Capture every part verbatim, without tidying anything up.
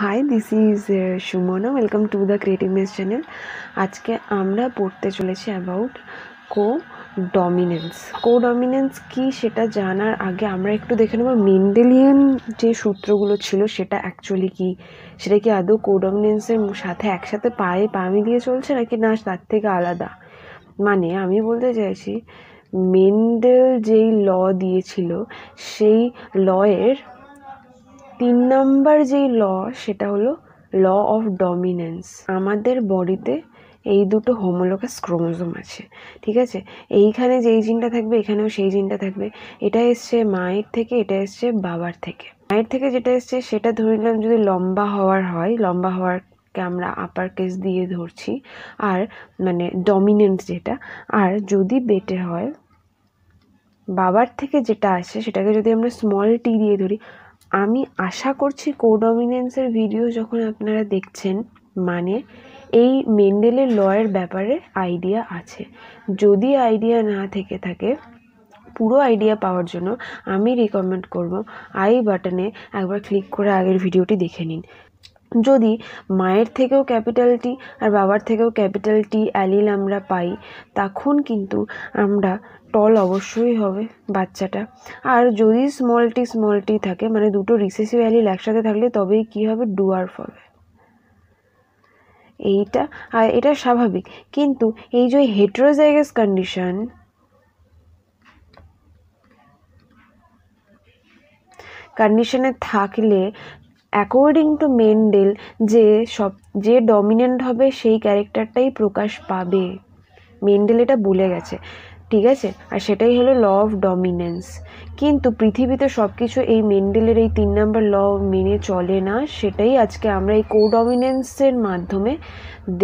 High this is Shumona welcome to the creative maze channel. आज के आम्रा पढ़ते चले अबाउट को डमिनेंस को डमिनेंस की सेटा जानार आगे आम्रा एक तो देखे नेब मेंडेलियन जो सूत्रगुलो छिलो सेटा एक्चुअली की सेटा कि आदौ को डमिनेंसेर साथे एकसाथे पाए पा मिलिए चलछे नाकि ना तार थेके आलादा। माने आमी बोलते चाइछि मेंडेल जेई ल दिएछिलो सेई लएर तीन नम्बर जे ल सेटा हलो ल अफ डमिनेंस। आमादेर बडीते एई दुटो होमोलोगास क्रोमोसोम आछे, ठीक आछे। एइखाने जेई जिनटा थाकबे एखानेओ सेई जिनटा थाकबे। एटा एसेछे मायेर थेके, एटा एसेछे बाबार थेके। मायेर थेके जेटा एसेछे सेटा धरे निलाम जोदि लम्बा हवार हय, लम्बा हवार के आमरा आपार केस दिये धरछि आर माने डमिनेंस जेटा। आर जोदि बेटे हय बाबार थेके जेटा आसे सेटाके जोदि आमरा स्मल टी दिये धरि। आमी आशा करछि कोडमिनेंसर भिडियो जखन आपनारा देखछेन माने एई मेंडेलेर लयर ब्यापारे आइडिया आछे। जोदि आइडिया ना थेके थाके पुरो आइडिया पावार जोन्नो आमी रिकमेंड करब आई बाटने एकबार क्लिक करे आगेर भिडियोटी देखे निन। जोदि मायेर थेकेओ कैपिटल टी आर बाबार थेकेओ कैपिटल टी एलिल आमरा पाई तखन किन्तु आमरा टल अवश्य होबे बाच्चाटा। आर जोदि स्मल टी स्मल टी थाके माने दुटो रिसेसिव एलिल एकसाथे थाकले तबेई कि होबे डुआर्फ होबे। एइटा आर एटा स्वाभाविक, किन्तु एइ जे हेटेरोजाइगास कंडिशन कंडिशने थाकले अकॉर्डिंग टू मेंडेल जे सब जे डमिनेंट होबे सेई क्यारेक्टारटाई प्रकाश पाबे। मेंडेल एटा बोले गेछे, ठीक है। और सेटाई हलो ल अफ डमिनेंस। किन्तु पृथिवीते सबकिछु एई मेंडेलेर एई तीन नम्बर ल मेने चले ना, सेटाई आजके आमरा एई कोडमिनेंसेर माध्यमे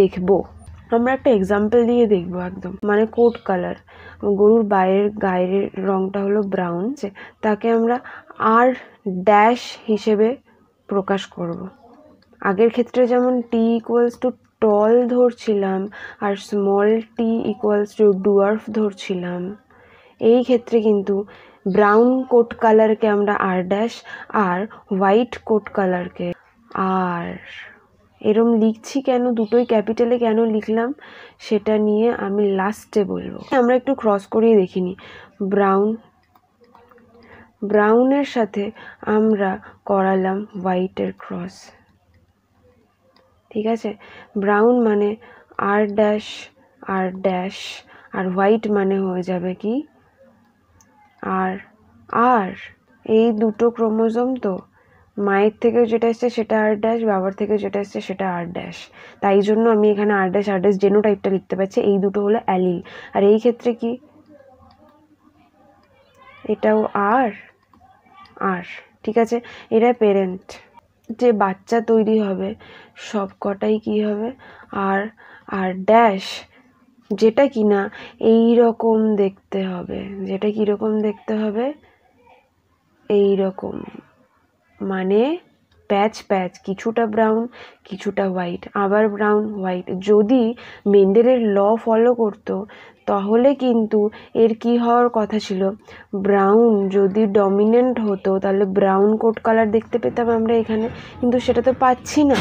देखबो। आमरा एकटा एक्साम्पल दिये देखबो एकदम माने कोट कलर गरुर बाएर गायेर रंगटा हलो ब्राउन ताके आमरा आर डैश हिसेबे प्रकाश करब। आगेर क्षेत्रे जेमन टी इक्वल्स टू टल धरछिलाम आर small T equals to dwarf धरछिलाम। एई क्षेत्रे किन्तु ब्राउन कोट कलर के आमरा R dash are white coat colour के आर एरम लिखछि। केन दुटोई कैपिटले केन लिखलाम सेटा निये आमी लास्टे बोलबो। आमरा एकटु क्रस करिये देखिनि ब्राउन ब्राउनेर साथे आमरा करालाम व्हाइटेर क्रस, ठीक आछे। ब्राउन माने R dash R dash are white माने हो जाबे कि आर आर एई दुटो क्रोमोसोम तो मायेर थेके जेटा आसछे सेटा आर डैश, बाबार थेके जेटा आसछे सेटा आर डैश। ताई जोन्नो आमी एखाने आर डैश आर डैश जेनोटाइपटा लिखते पाच्छी। एई दुटो हलो एलिल आर एई क्षेत्रे कि एटाओ आर आर, ठीक आछे। एरा पेरेंट जे बाच्चा तैरी होबे सब कटाई कि होबे आर आर डैश जेटा किना एई रकम देखते होबे। जेटा कि रकम देखते होबे एई रकम माने पैच पैच किछुटा ब्राउन किछुटा व्हाइट आबार ब्राउन व्हाइट। जोदि मेंडेलेर ल फलो करतो ताहले किन्तु एर की हर कथा छिलो ब्राउन जोदि डमिनेंट हतो ताहले ब्राउन कोट कलर देखते पेताम आमरा एखाने, किन्तु सेटा तो पाच्छी ना।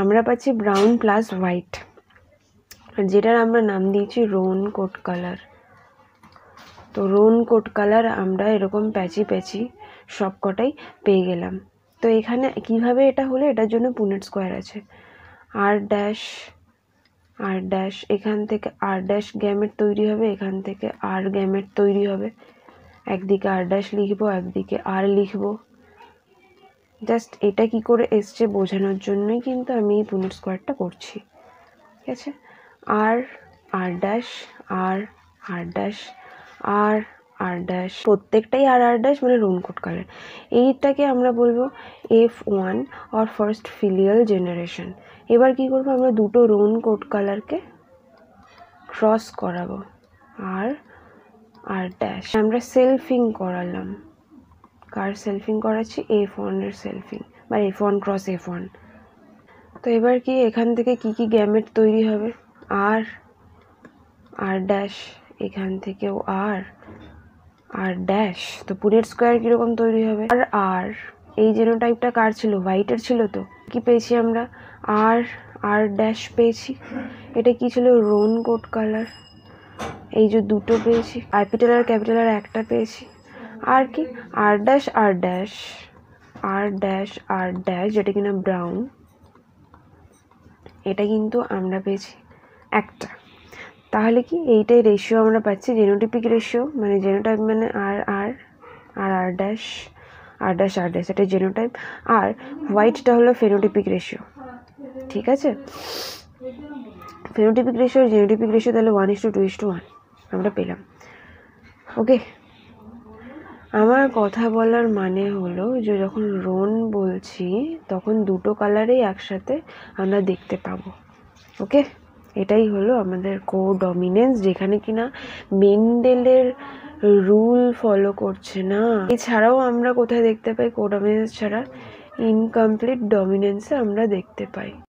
आमरा पाच्छी ब्राउन प्लस व्हाइट जेटार आमरा नाम दिएछि रोन कोट कलर। तो रोन कोट कलर आमरा एरकम पैची पैची सब कटाई पेये गेलाम। तो एखाने किभाबे एटा हलो एटार जोन्नो पुनेट स्कोयार आछे आर डैश आर डैश एखान थेके आर डैश गैमेट तैरी होबे एखान थेके आर गैमेट तैरी होबे। एकदिके आर डैश लिखबो एकदिके आर लिखबो। जस्ट एटा कि करे एसछे बोझानोर जोन्नोई किन्तु आमी पुनेट स्कोयारटा करछि, ठीक आछे। R R dash R R dash R R dash प्रत्येकटाई आर आर डैश माने रोन कोट कलर। एइटाके आमरा बोलबो F one or first filial generation. एबार कि करबो आमरा दुटो रोन कोट कलर के क्रस कराबो आर आर डैश। आमरा सेल्फिंग करालाम कार सेल्फिंग कराछि एफ वन एर सेल्फिंग बा F one cross F one. तो एबार कि एखान थेके कि कि गैमेट तैरी होबे आर आर डैश एखान थेकेओ आर आर डैश। तो पुनेट स्कोयार किरकम तैरी होबे आर आर এই জিনোটাইপটা কার ছিল? হোয়াইটের ছিল। তো কি পেয়েছি আমরা? আর আর ড্যাশ পেয়েছি। এটা কি ছিল? Roan coat colour. এই যে দুটো পেয়েছি, ক্যাপিটাল আর ক্যাপিটাল আর একটা পেয়েছি। আর কি R dash R dash R dash R dash যেটা কিনা ব্রাউন, এটা কিন্তু আমরা পেয়েছি একটা। তাহলে কি এইটাই রেশিও আমরা পাচ্ছি, জেনোটিপিক রেশিও, মানে জেনোটাইপ মানে R R R R dash R dash R dash, এটা জেনোটাইপ। আর হোয়াইটটা হলো ফেনোটিপিক রেশিও। ঠিক আছে, ফেনোটিপিক রেশিও আর জেনোটিপিক রেশিও তাহলে one is to two is to one আমরা পেলাম। ওকে, আমার কথা বলার মানে হলো যে যখন রোন বলছি তখন দুটো কালারেই একসাথে আমরা দেখতে পাবো। ওকে, এটাই হলো আমাদের কোডমিনেন্স, যেখানে কিনা মেন্ডেলের রুল ফলো করছে না। এছাড়াও আমরা কোথায় দেখতে পাই কোডমিনেন্স ছাড়া? ইনকমপ্লিট ডমিনেন্সে আমরা দেখতে পাই।